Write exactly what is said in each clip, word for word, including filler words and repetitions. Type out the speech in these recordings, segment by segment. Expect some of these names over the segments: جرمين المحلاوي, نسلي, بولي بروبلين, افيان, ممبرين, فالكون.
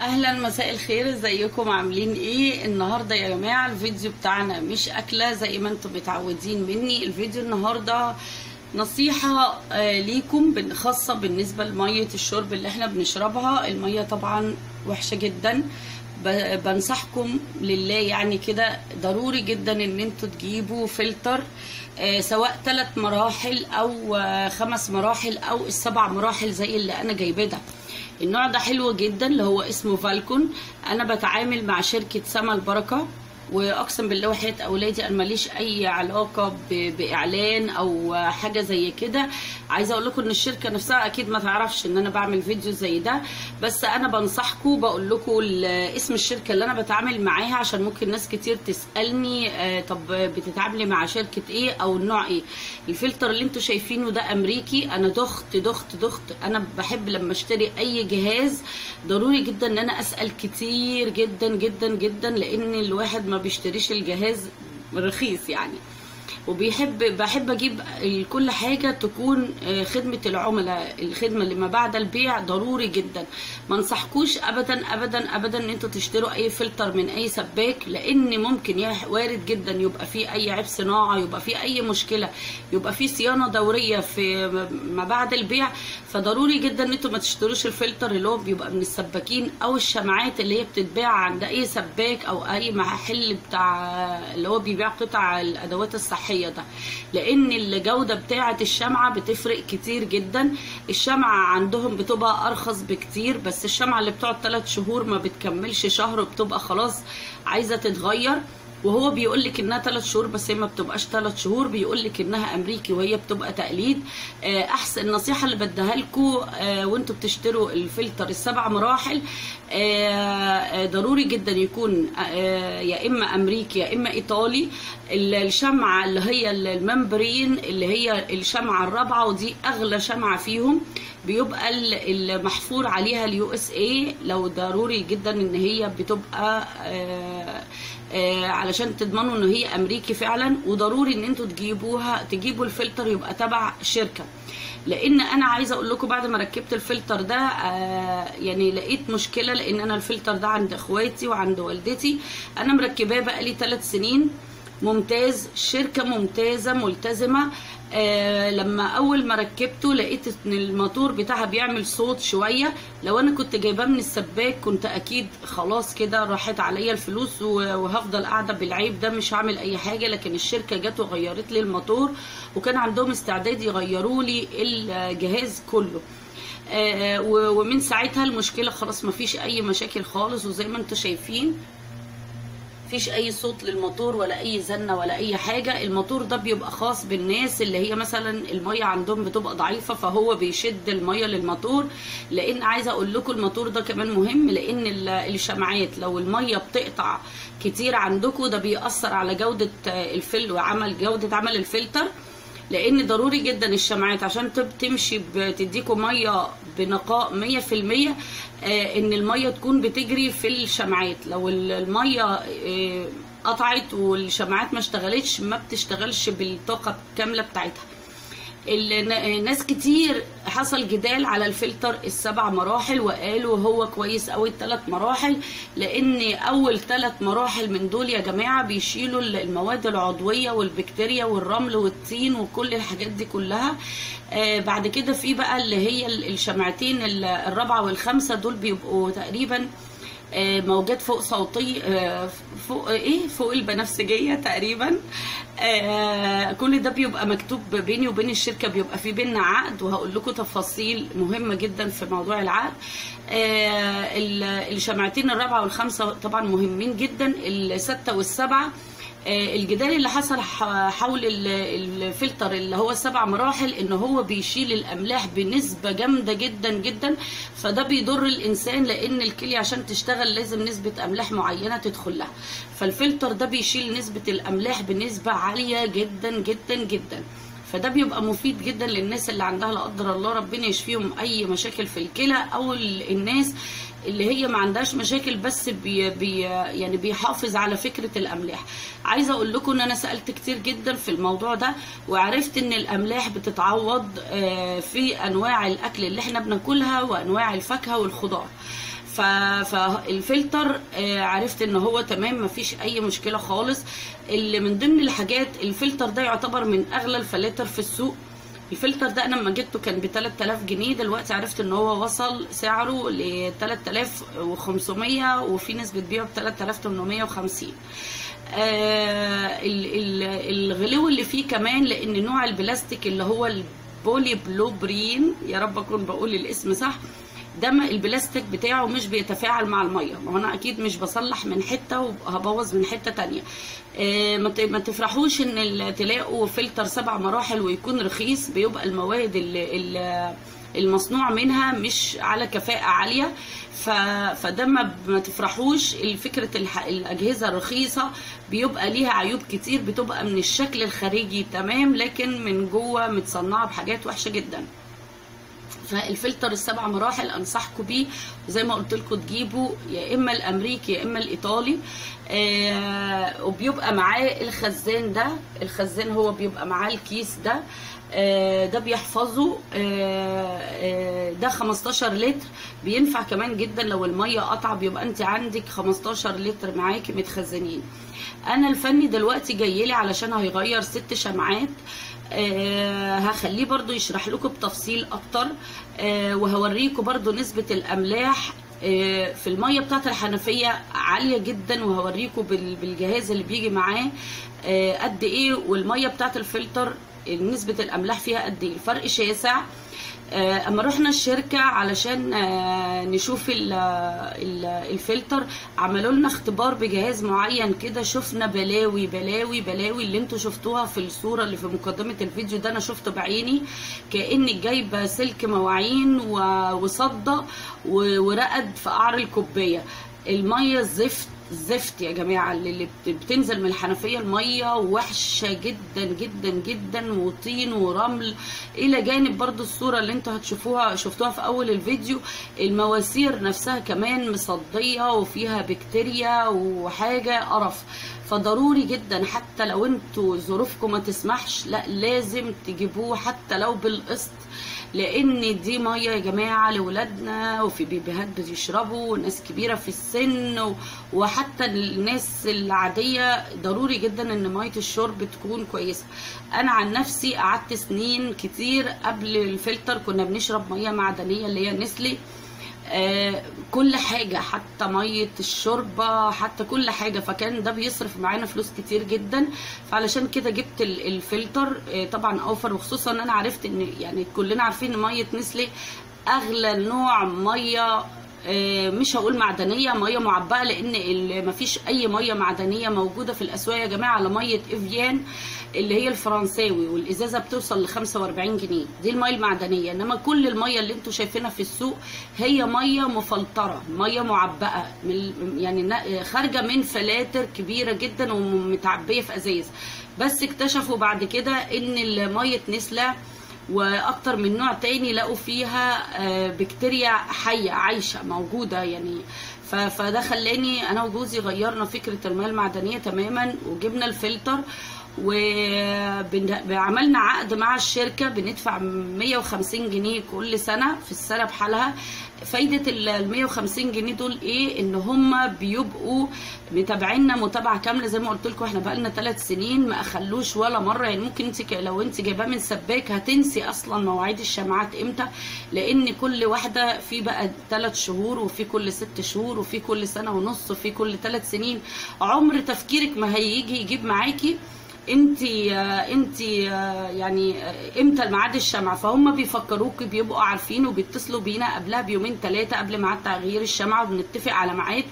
اهلا مساء الخير، ازيكم عاملين ايه النهارده يا جماعه؟ الفيديو بتاعنا مش اكله زي ما انتم متعودين مني. الفيديو النهارده نصيحه ليكم خاصه بالنسبه لميه الشرب اللي احنا بنشربها. الميه طبعا وحشه جدا، بنصحكم لله يعني كده ضروري جدا ان انتوا تجيبوا فلتر، سواء ثلاث مراحل او خمس مراحل او السبع مراحل زي اللي انا جايباه ده. النوع ده حلو جدا اللي هو اسمه فالكون. انا بتعامل مع شركه سما البركه، واقسم بالله وحياه اولادي انا ماليش اي علاقه باعلان او حاجه زي كده. عايزه اقول لكم ان الشركه نفسها اكيد ما تعرفش ان انا بعمل فيديو زي ده، بس انا بنصحكم بقول لكم اسم الشركه اللي انا بتعامل معاها، عشان ممكن ناس كتير تسالني طب بتتعاملي مع شركه ايه او النوع ايه. الفلتر اللي انتم شايفينه ده امريكي. انا دخت دخت دخت انا بحب لما اشتري اي جهاز ضروري جدا ان انا اسال كتير جدا جدا جدا، لان الواحد ما بيشتريش الجهاز رخيص يعني، وبيحب بحب اجيب كل حاجه تكون خدمه العملاء، الخدمه اللي ما بعد البيع ضروري جدا. ما انصحكوش ابدا ابدا ابدا ان انتوا تشتروا اي فلتر من اي سباك، لان ممكن وارد جدا يبقى فيه اي عيب صناعه، يبقى فيه اي مشكله، يبقى فيه صيانه دوريه في ما بعد البيع. فضروري جدا ان انتوا ما تشتروش الفلتر اللي هو بيبقى من السباكين او الشمعات اللي هي بتتباع عند اي سباك او اي محل بتاع اللي هو بيبيع قطع الادوات الصحيه ده، لان الجوده بتاعه الشمعه بتفرق كتير جدا. الشمعه عندهم بتبقى ارخص بكتير، بس الشمعه اللي بتقعد ثلاث شهور ما بتكملش شهر وبتبقى خلاص عايزه تتغير، وهو بيقول لك انها ثلاث شهور بس هي ما بتبقاش ثلاث شهور، بيقول لك انها امريكي وهي بتبقى تقليد. احسن النصيحه اللي بديها لكم وانتم بتشتروا الفلتر السبع مراحل، ضروري جدا يكون يا اما امريكي يا اما ايطالي. الشمعه اللي هي الممبرين اللي هي الشمعه الرابعه، ودي اغلى شمعه فيهم، بيبقى المحفور عليها اليو اس اي. لو ضروري جدا ان هي بتبقى آه علشان تضمنوا ان هي امريكي فعلا، وضروري ان انتوا تجيبوها تجيبوا الفلتر يبقى تبع شركه. لان انا عايزه اقول لكم بعد ما ركبت الفلتر ده آه يعني لقيت مشكله، لان انا الفلتر ده عند اخواتي وعند والدتي، انا مركباه بقالي ثلاث سنين. ممتاز، شركه ممتازه ملتزمه. آه لما اول ما ركبته لقيت ان الموتور بتاعها بيعمل صوت شويه. لو انا كنت جايباه من السباك كنت اكيد خلاص كده راحت عليا الفلوس وهفضل قاعده بالعيب ده، مش هعمل اي حاجه. لكن الشركه جت وغيرت لي الموتور، وكان عندهم استعداد يغيروا لي الجهاز كله. آه ومن ساعتها المشكله خلاص مفيش اي مشاكل خالص، وزي ما انتم شايفين مفيش اي صوت للموتور ولا اي زنه ولا اي حاجه. الموتور ده بيبقى خاص بالناس اللي هي مثلا الميه عندهم بتبقى ضعيفه، فهو بيشد الميه للموتور. لان عايزه اقول لكم الموتور ده كمان مهم، لان الشمعات لو الميه بتقطع كتير عندكم ده بيأثر على جوده الفل وعمل جوده عمل الفلتر. لان ضروري جدا الشمعات عشان تمشي بتديكم ميه بنقاء ميه في الميه ان الميه تكون بتجري في الشمعات. لو الميه قطعت والشمعات ما اشتغلتش ما بتشتغلش بالطاقه الكامله بتاعتها. ناس كتير حصل جدال على الفلتر السبع مراحل، وقالوا هو كويس قوي الثلاث مراحل، لان اول ثلاث مراحل من دول يا جماعه بيشيلوا المواد العضويه والبكتيريا والرمل والطين وكل الحاجات دي كلها. آه بعد كده في بقى اللي هي الشمعتين الرابعه والخامسه، دول بيبقوا تقريبا آه موجات فوق صوتي آه فوق ايه فوق البنفسجيه تقريبا. آه كل ده بيبقى مكتوب بيني وبين الشركه، بيبقى في بيننا عقد، وهقول لكم تفاصيل مهمه جدا في موضوع العقد. آه الشمعتين الرابعه والخامسه طبعا مهمين جدا، السته والسبعه. آه الجدال اللي حصل حول الفلتر اللي هو السبع مراحل ان هو بيشيل الاملاح بنسبه جامده جدا جدا، فده بيضر الانسان، لان الكليه عشان تشتغل لازم نسبه املاح معينه تدخل لها. فالفلتر ده بيشيل نسبه الاملاح بنسبه عاليه جدا جدا جدا، فده بيبقى مفيد جدا للناس اللي عندها لا قدر الله ربنا يشفيهم اي مشاكل في الكلى، او الناس اللي هي ما عندهاش مشاكل بس بي بي يعني بيحافظ على فكره الاملاح. عايزه اقول لكم ان انا سالت كتير جدا في الموضوع ده، وعرفت ان الاملاح بتتعوض في انواع الاكل اللي احنا بناكلها وانواع الفاكهه والخضار. فالفلتر عرفت ان هو تمام مفيش اي مشكله خالص. اللي من ضمن الحاجات الفلتر ده يعتبر من اغلى الفلاتر في السوق. الفلتر ده انا لما جبته كان ب تلات آلاف جنيه، دلوقتي عرفت ان هو وصل سعره ل تلات آلاف وخمسمية وفي ناس بتبيعه ب تلات آلاف وتمنمية وخمسين. آه الغلو اللي فيه كمان، لان نوع البلاستيك اللي هو البولي بروبلين، يا رب اكون بقول الاسم صح، ده البلاستيك بتاعه مش بيتفاعل مع الميه. وانا اكيد مش بصلح من حته وهبوظ من حته ثانيه. ما تفرحوش ان تلاقوا فلتر سبع مراحل ويكون رخيص، بيبقى المواد اللي المصنوع منها مش على كفاءه عاليه، فده ما تفرحوش. الفكره الاجهزه الرخيصه بيبقى ليها عيوب كتير، بتبقى من الشكل الخارجي تمام لكن من جوه متصنعه بحاجات وحشه جدا. فالفلتر السبع مراحل انصحكم بيه، وزي ما قلت لكم تجيبوا يا اما الامريكي يا اما الايطالي. آه وبيبقى معاه الخزان ده، الخزان هو بيبقى معاه الكيس ده، آه ده بيحفظه، آه آه ده خمستاشر لتر، بينفع كمان جدا لو الميه قطع بيبقى انت عندك خمستاشر لتر معاكي متخزنين. انا الفني دلوقتي جايلي علشان هيغير ست شمعات، آه هخليه برضو يشرح لكم بتفصيل اكتر، آه وهوريكم برضو نسبة الاملاح آه في المية بتاعت الحنفية عالية جدا، وهوريكم بالجهاز اللي بيجي معاه آه قد ايه، والمية بتاعت الفلتر نسبة الاملاح فيها قد ايه، الفرق شاسع. آه اما رحنا الشركة علشان آه نشوف ال ال الفلتر، عملوا لنا اختبار بجهاز معين كده، شفنا بلاوي بلاوي بلاوي اللي انتوا شفتوها في الصورة اللي في مقدمة الفيديو ده، انا شفته بعيني كأني جايبة سلك مواعين وصدة ورقد في قعر الكوباية. المية زفت زفت يا جماعه، اللي بتنزل من الحنفيه الميه وحشه جدا جدا جدا، وطين ورمل، الى جانب برضو الصوره اللي انتوا هتشوفوها شفتوها في اول الفيديو، المواسير نفسها كمان مصديه وفيها بكتيريا وحاجه قرف. فضروري جدا حتى لو انتوا ظروفكم ما تسمحش، لا لازم تجيبوه حتى لو بالقسط، لان دي ميه يا جماعه لاولادنا وفي بيبيهات بتشربوا وناس كبيره في السن وحتى الناس العاديه، ضروري جدا ان ميه الشرب تكون كويسه. انا عن نفسي قعدت سنين كتير قبل الفلتر كنا بنشرب ميه معدنيه اللي هي نسلي، آه كل حاجه حتى ميه الشوربه حتى كل حاجه، فكان ده بيصرف معانا فلوس كتير جدا. فعلشان كده جبت الفلتر، آه طبعا اوفر، وخصوصا انا عرفت ان يعني كلنا عارفين ان ميه نسلي اغلى نوع ميه، آه مش هقول معدنيه، ميه معبأه، لان مفيش اي ميه معدنيه موجوده في الاسواق يا جماعه على ميه افيان اللي هي الفرنساوي، والازازه بتوصل ل خمسة واربعين جنيه، دي الميه المعدنيه. انما كل الميه اللي انتوا شايفينها في السوق هي ميه مفلتره، ميه معبأه، يعني خارجه من فلاتر كبيره جدا ومتعبيه في ازايز. بس اكتشفوا بعد كده ان ميه نسله واكتر من نوع تاني لقوا فيها بكتيريا حيه عايشه موجوده يعني، فده خلاني انا وجوزي غيرنا فكره الميه المعدنيه تماما، وجبنا الفلتر وعملنا عقد مع الشركه بندفع مية وخمسين جنيه كل سنه في السنه بحالها. فايده ال مية وخمسين جنيه دول ايه؟ ان هم بيبقوا متابعينا متابعه كامله، زي ما قلت لكم احنا بقالنا ثلاث سنين ما اخلوش ولا مره، يعني ممكن انت لو انت جايباه من سباك هتنسي اصلا مواعيد الشمعات امتى، لان كل واحده في بقى ثلاث شهور وفي كل ست شهور وفي كل سنه ونص وفي كل ثلاث سنين، عمر تفكيرك ما هيجي يجيب معاكي انتي انتي يعني امتى الميعاد الشمعه. فهم بيفكروك، بيبقوا عارفين وبيتصلوا بينا قبلها بيومين ثلاثه قبل ميعاد تغيير الشمعه وبنتفق على ميعاد.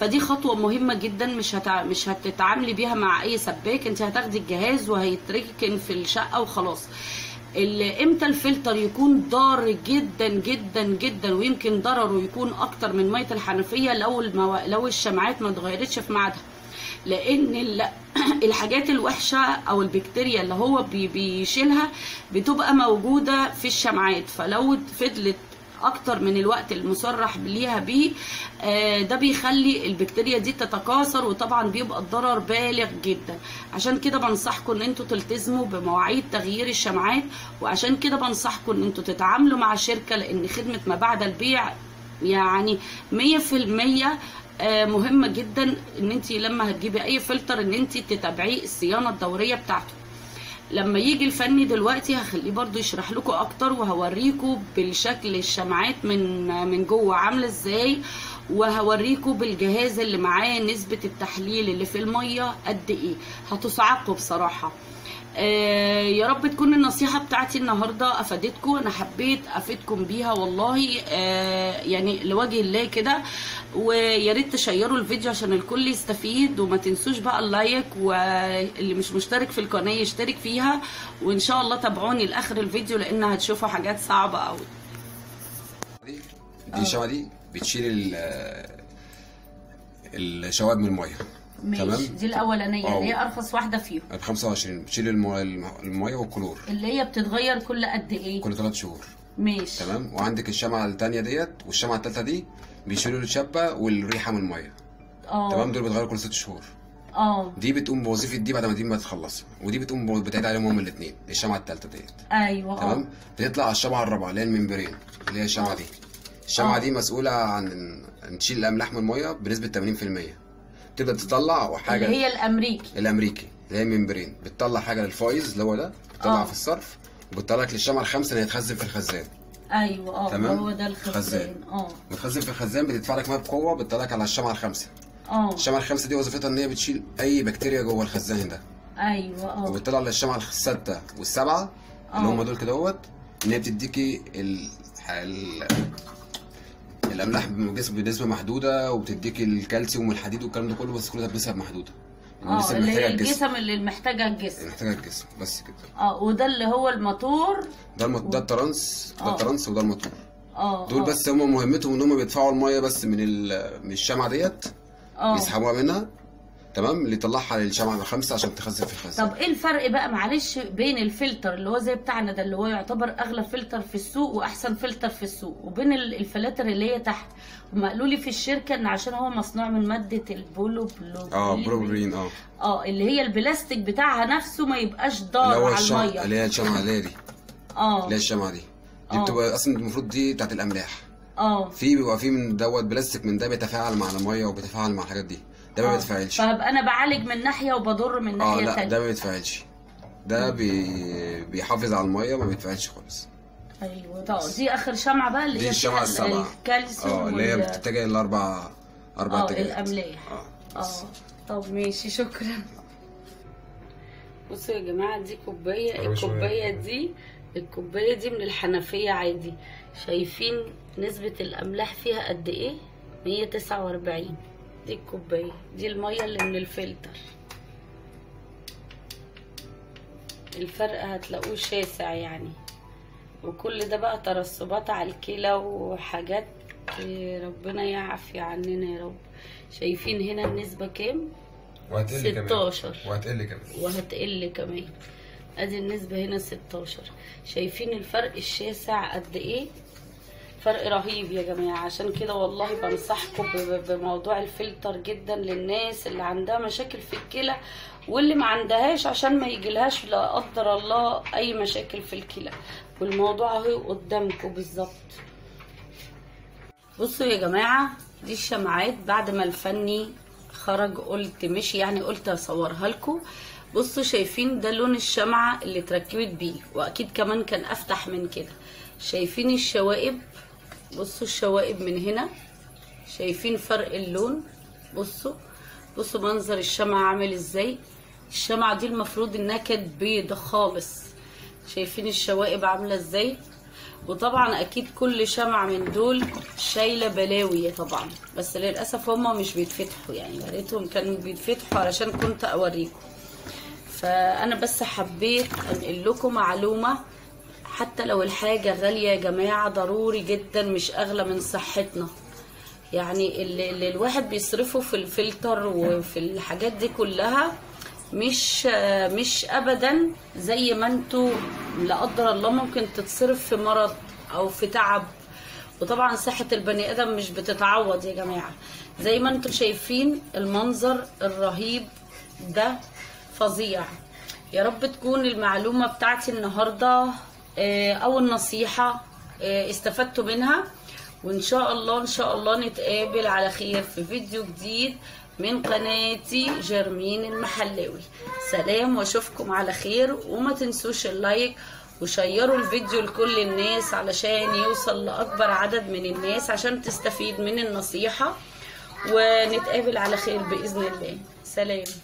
فدي خطوه مهمه جدا، مش هتع... مش هتتعاملي بيها مع اي سباك، انت هتاخدي الجهاز وهيتركن في الشقه وخلاص. امتى الفلتر يكون ضار جدا جدا جدا، ويمكن ضرره يكون اكتر من ميه الحنفيه لو المو... لو الشمعات ما اتغيرتش في ميعادها، لان ال... الحاجات الوحشه او البكتيريا اللي هو بيشيلها بتبقى موجوده في الشمعات، فلو فضلت اكتر من الوقت المصرح ليها بيه ده بيخلي البكتيريا دي تتكاثر، وطبعا بيبقى الضرر بالغ جدا. عشان كده بنصحكم ان انتوا تلتزموا بمواعيد تغيير الشمعات، وعشان كده بنصحكم ان انتوا تتعاملوا مع شركه، لان خدمه ما بعد البيع يعني مية في المية مهمة جدا ان انت لما هتجيبي اي فلتر ان انت تتابعي الصيانة الدورية بتاعته. لما يجي الفني دلوقتي هخليه برضو يشرح لكم اكتر وهوريكم بالشكل الشمعات من من جوه عامله ازاي، وهوريكم بالجهاز اللي معاه نسبه التحليل اللي في الميه قد ايه. هتصعقوا بصراحه. آه يا رب تكون النصيحه بتاعتي النهارده افادتكم، انا حبيت افيدكم بيها والله، آه يعني لوجه الله كده. ويا ريت تشيروا الفيديو عشان الكل يستفيد، وما تنسوش بقى اللايك، واللي مش مشترك في القناه يشترك فيها، وان شاء الله تابعوني لاخر الفيديو لان هتشوفوا حاجات صعبه قوي. دي الشوايه دي بتشيل الشوائب من الميه، ماشي؟ دي الاولانيه اللي هي ارخص واحده فيهم ب خمسة وعشرين، بتشيل الميه والكلور اللي هي بتتغير كل قد ايه؟ كل ثلاث شهور، ماشي تمام. وعندك الشمعه الثانيه ديت والشمعه الثالثه دي بيشيلوا الشبه والريحه من الميه، اه تمام. دول بيتغيروا كل ست شهور، اه دي بتقوم بوظيفه دي بعد ما دي ما تخلص، ودي بتقوم بتعيد عليهم هما الاثنين. الشمعه الثالثه ديت ايوه تمام. بتطلع على الشمعه الرابعه اللي هي الممبرين، اللي هي الشمعه دي. الشمعه دي مسؤوله عن تشيل الاملاح من الميه بنسبه ثمانين في المية. تبدا تطلع حاجه اللي هي الامريكي الامريكي اللي هي الممبرين، بتطلع حاجه للفايز اللي هو ده، بتطلع أوه. في الصرف، وبتطلع لك الشمعه الخامسه اللي هيتخزن في الخزان. ايوه اه هو ده الخزان، اه بتخزن في الخزان، بتدفع لك ميه بقوه، بتطلع لك على الشمعه الخامسه. اه الشمعه الخامسه دي وظيفتها ان هي بتشيل اي بكتيريا جوه الخزان ده، ايوه اه وبتطلع للشمعه السادسه والسبعه اللي هم دول كده اهوت، ان هي بتديكي ال... ال... الاملاح بالجسم بنسبه محدوده، وبتديكي الكالسيوم والحديد والكلام ده كله، بس كل ده بنسب محدوده. اه اللي الجسم اللي محتاجه الجسم محتاجه الجسم بس كده. اه وده اللي هو الموتور ده، المط... ده الترانس، ده الترانس وده الموتور. اه دول بس هم مهمتهم ان هم بيدفعوا الميه بس من ال... من الشمعه ديت، اه يسحبوها منها تمام، اللي يطلعها للشمعه الخامسه عشان تخزن في الخزان. طب ايه الفرق بقى معلش بين الفلتر اللي هو زي بتاعنا ده، اللي هو يعتبر اغلى فلتر في السوق واحسن فلتر في السوق، وبين الفلاتر اللي هي تحت؟ هما قالوا لي في الشركه ان عشان هو مصنوع من ماده البولو بروبلين، اه بروبلين اه اه اللي هي البلاستيك بتاعها نفسه ما يبقاش ضار على الميه، اللي هي الشمعه اللي هي دي، اه اللي هي الشمعه دي دي بتبقى اصلا المفروض دي بتاعت الاملاح. اه في بيبقى في من دوت بلاستيك من ده بيتفاعل مع الميه وبيتفاعل مع الحاجات دي، ده ما بيتفاعلش، فهبقى انا بعالج من ناحيه وبضر من ناحيه ثانيه. اه لا تانية. ده ما بيتفاعلش، ده بي... بيحافظ على الميه وما بيتفاعلش خالص. ايوه طب دي اخر شمعه بقى اللي هي الشمعه السبعه الكالسيوم، اه اللي هي وال... بتتجه لاربع اربع اتجاهات، اه الاملاح. اه اه طب ماشي شكرا. بصوا يا جماعه دي كوبايه، الكوبايه دي الكوبايه دي من الحنفيه عادي، شايفين نسبه الاملاح فيها قد ايه؟ مية تسعة واربعين. دي الكوبايه دي الميه اللي من الفلتر، الفرق هتلاقوه شاسع يعني. وكل ده بقى ترسبات على الكلى وحاجات ربنا يعفي عننا يا رب. شايفين هنا النسبه كام؟ وهتقل كمان وهتقل كمان وهتقل كمان ادي النسبه هنا ستاشر. شايفين الفرق الشاسع قد ايه؟ فرق رهيب يا جماعه. عشان كده والله بنصحكم بموضوع الفلتر جدا للناس اللي عندها مشاكل في الكلى واللي ما عندهاش، عشان ما يجيلهاش لا قدر الله اي مشاكل في الكلى. والموضوع اهو قدامكم بالظبط. بصوا يا جماعه دي الشمعات بعد ما الفني خرج قلت مشي، يعني قلت اصورها لكم. بصوا شايفين ده لون الشمعه اللي اتركبت بيه، واكيد كمان كان افتح من كده. شايفين الشوائب، بصوا الشوائب من هنا، شايفين فرق اللون. بصوا بصوا منظر الشمعة عامل ازاي. الشمعة دي المفروض انها كانت بيضة خالص، شايفين الشوائب عاملة ازاي. وطبعا اكيد كل شمعة من دول شايلة بلاوي طبعا، بس للأسف هما مش بيتفتحوا، يعني يا ريتهم كانوا بيتفتحوا علشان كنت اوريكم. فانا بس حبيت انقل لكم معلومة، حتى لو الحاجة غالية يا جماعة ضروري جدا، مش أغلى من صحتنا. يعني اللي, اللي الواحد بيصرفه في الفلتر وفي الحاجات دي كلها مش مش أبدا زي ما انتوا لا قدر الله ممكن تتصرف في مرض أو في تعب. وطبعا صحة البني آدم مش بتتعوض يا جماعة. زي ما انتوا شايفين المنظر الرهيب ده فظيع. يا رب تكون المعلومة بتاعتي النهاردة او النصيحه استفدتوا منها، وان شاء الله ان شاء الله نتقابل على خير في فيديو جديد من قناتي جرمين المحلاوي. سلام واشوفكم على خير، وما تنسوش اللايك وشيروا الفيديو لكل الناس علشان يوصل لاكبر عدد من الناس عشان تستفيد من النصيحة، ونتقابل على خير بإذن الله. سلام.